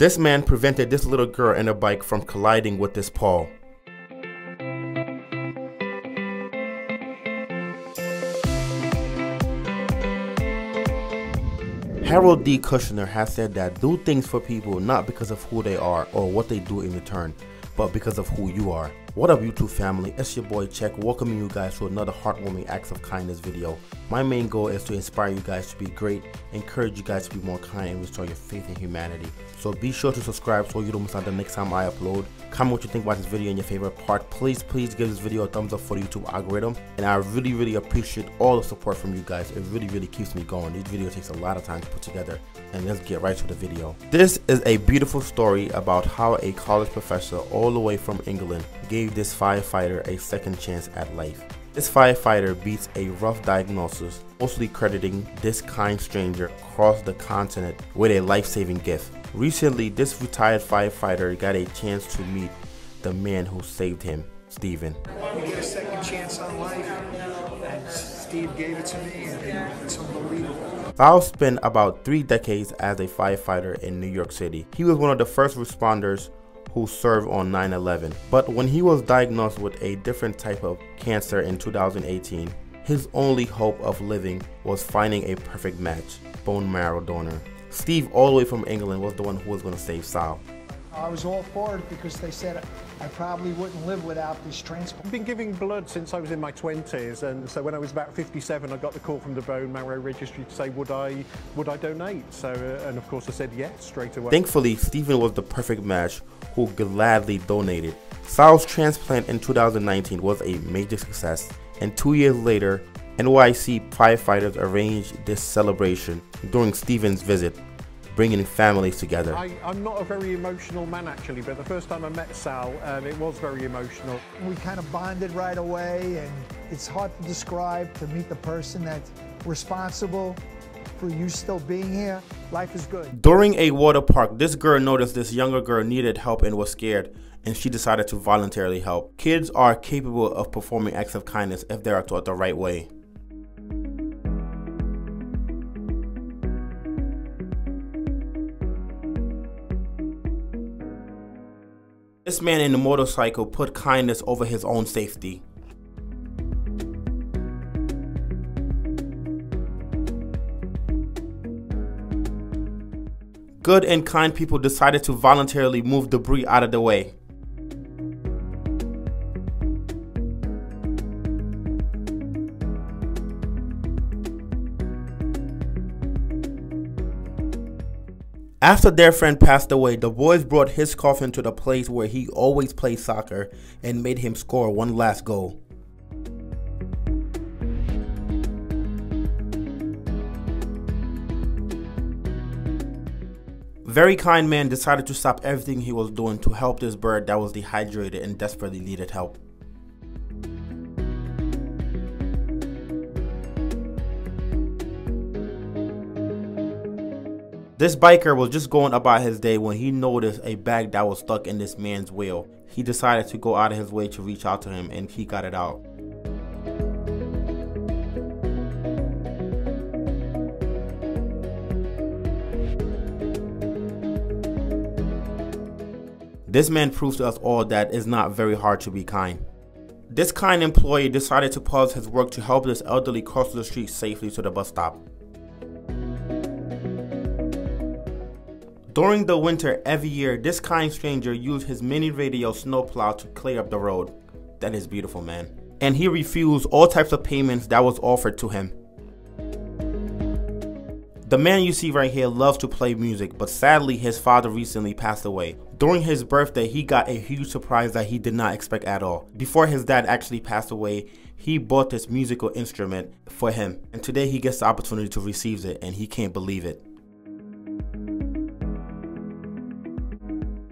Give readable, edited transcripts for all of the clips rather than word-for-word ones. This man prevented this little girl and her bike from colliding with this pole. Harold D. Kushner has said that do things for people not because of who they are or what they do in return, but because of who you are. What up YouTube family, it's your boy Cheick, welcoming you guys to another heartwarming acts of kindness video. My main goal is to inspire you guys to be great, encourage you guys to be more kind, and restore your faith in humanity. So be sure to subscribe so you don't miss out the next time I upload. Comment what you think about this video and your favorite part. Please give this video a thumbs up for the YouTube algorithm, and I really appreciate all the support from you guys. It really keeps me going. This video takes a lot of time to put together, and let's get right to the video. This is a beautiful story about how a college professor all the way from England gave this firefighter a second chance at life. This firefighter beats a rough diagnosis, mostly crediting this kind stranger across the continent with a life-saving gift. Recently, this retired firefighter got a chance to meet the man who saved him, Stephen. We get a second chance on life, and Steve gave it to me, and it's unbelievable. Fowl spent about 3 decades as a firefighter in New York City. He was one of the first responders who served on 9/11. But when he was diagnosed with a different type of cancer in 2018, his only hope of living was finding a perfect match, bone marrow donor. Steve, all the way from England, was the one who was going to save Sal. I was all for it because they said I probably wouldn't live without this transplant. I've been giving blood since I was in my 20s, and so when I was about 57, I got the call from the bone marrow registry to say would I donate. So and of course I said yes straight away. Thankfully, Stephen was the perfect match who gladly donated. Sal's transplant in 2019 was a major success, and 2 years later, NYC firefighters arranged this celebration during Stephen's visit, bringing families together. I'm not a very emotional man actually, but the first time I met Sal, it was very emotional. We kind of bonded right away, and it's hard to describe, to meet the person that's responsible for you still being here. Life is good. During a water park, this girl noticed this younger girl needed help and was scared, and she decided to voluntarily help. Kids are capable of performing acts of kindness if they are taught the right way. This man in the motorcycle put kindness over his own safety. Good and kind people decided to voluntarily move debris out of the way. After their friend passed away, the boys brought his coffin to the place where he always played soccer and made him score one last goal. Very kind man decided to stop everything he was doing to help this bird that was dehydrated and desperately needed help. This biker was just going about his day when he noticed a bag that was stuck in this man's wheel. He decided to go out of his way to reach out to him, and he got it out. This man proves to us all that it's not very hard to be kind. This kind employee decided to pause his work to help this elderly cross the street safely to the bus stop. During the winter every year, this kind stranger used his mini radio snowplow to clear up the road. That is beautiful, man. And he refused all types of payments that was offered to him. The man you see right here loves to play music, but sadly his father recently passed away. During his birthday, he got a huge surprise that he did not expect at all. Before his dad actually passed away, he bought this musical instrument for him, and today he gets the opportunity to receive it, and he can't believe it.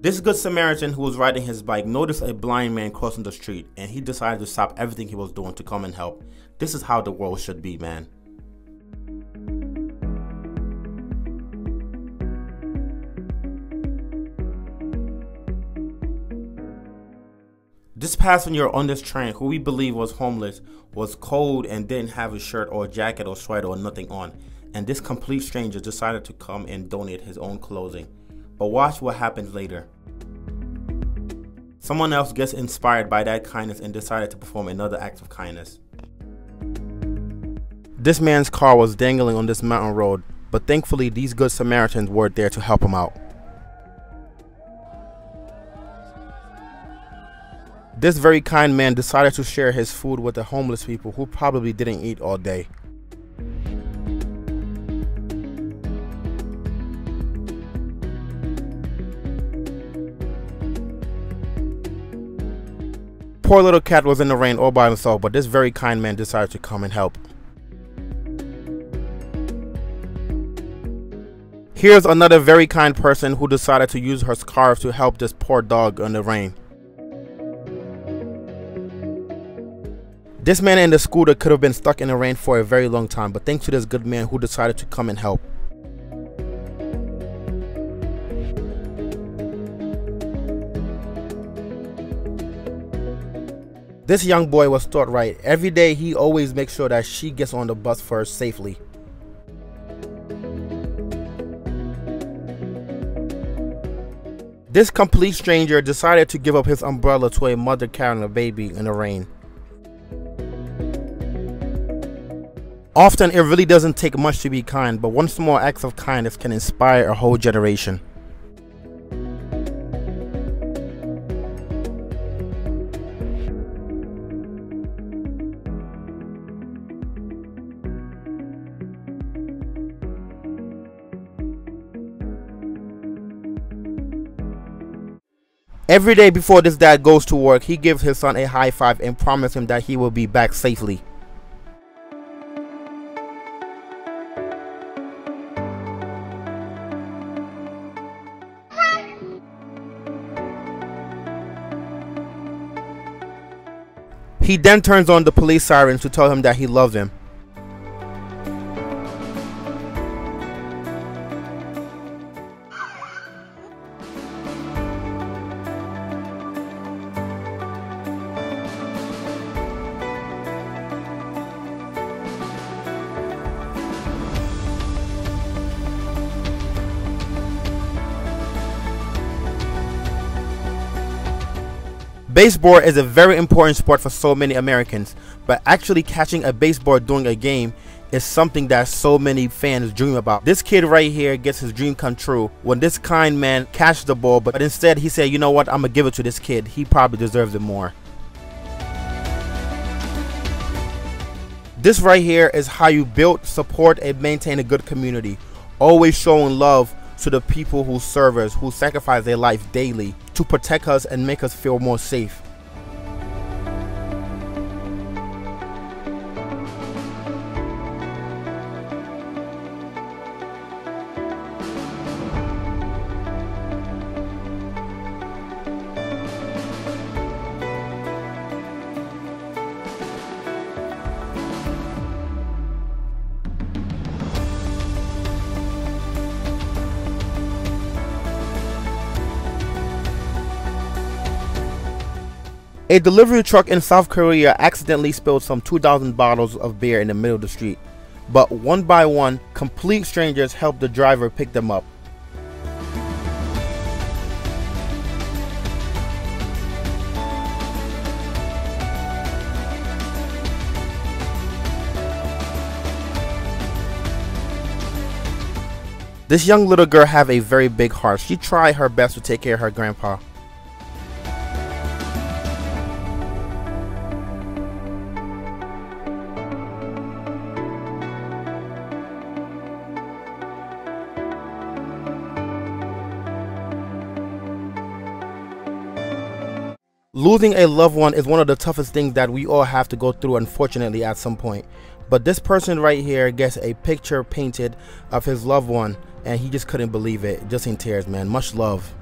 This good Samaritan who was riding his bike noticed a blind man crossing the street, and he decided to stop everything he was doing to come and help. This is how the world should be, man. This passenger on this train, who we believe was homeless, was cold and didn't have a shirt or jacket or sweater or nothing on, and this complete stranger decided to come and donate his own clothing. But watch what happens later. Someone else gets inspired by that kindness and decided to perform another act of kindness. This man's car was dangling on this mountain road, but thankfully these good Samaritans were there to help him out. This very kind man decided to share his food with the homeless people who probably didn't eat all day. Poor little cat was in the rain all by himself, but this very kind man decided to come and help. Here's another very kind person who decided to use her scarf to help this poor dog in the rain. This man in the scooter could have been stuck in the rain for a very long time, but thanks to this good man who decided to come and help. This young boy was taught right. Every day he always makes sure that she gets on the bus first safely. This complete stranger decided to give up his umbrella to a mother carrying a baby in the rain. Often it really doesn't take much to be kind, but one small act of kindness can inspire a whole generation. Every day before this dad goes to work, he gives his son a high five and promises him that he will be back safely. He then turns on the police sirens to tell him that he loved him. Baseball is a very important sport for so many Americans, but actually catching a baseball during a game is something that so many fans dream about. This kid right here gets his dream come true when this kind man catches the ball, but instead he said, you know what, I'm gonna give it to this kid. He probably deserves it more. This right here is how you build, support, and maintain a good community, always showing love to the people who serve us, who sacrifice their life daily to protect us and make us feel more safe. A delivery truck in South Korea accidentally spilled some 2,000 bottles of beer in the middle of the street, but one by one, complete strangers helped the driver pick them up. This young little girl have a very big heart. She tried her best to take care of her grandpa. Losing a loved one is one of the toughest things that we all have to go through, unfortunately, at some point. But this person right here gets a picture painted of his loved one, and he just couldn't believe it. Just in tears, man. Much love.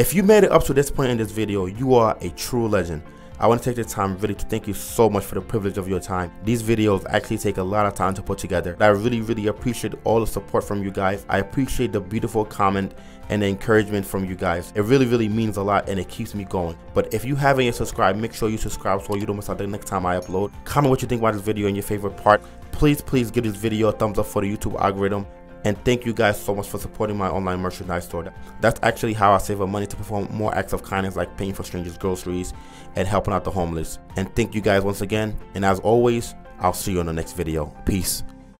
If you made it up to this point in this video, you are a true legend. I want to take the time really to thank you so much for the privilege of your time. These videos actually take a lot of time to put together. I really appreciate all the support from you guys. I appreciate the beautiful comment and the encouragement from you guys. It really means a lot and it keeps me going. But if you haven't yet subscribed, make sure you subscribe so you don't miss out the next time I upload. Comment what you think about this video and your favorite part. Please give this video a thumbs up for the YouTube algorithm. And thank you guys so much for supporting my online merchandise store. That's actually how I save up money to perform more acts of kindness, like paying for strangers' groceries and helping out the homeless. And thank you guys once again. And as always, I'll see you on the next video. Peace.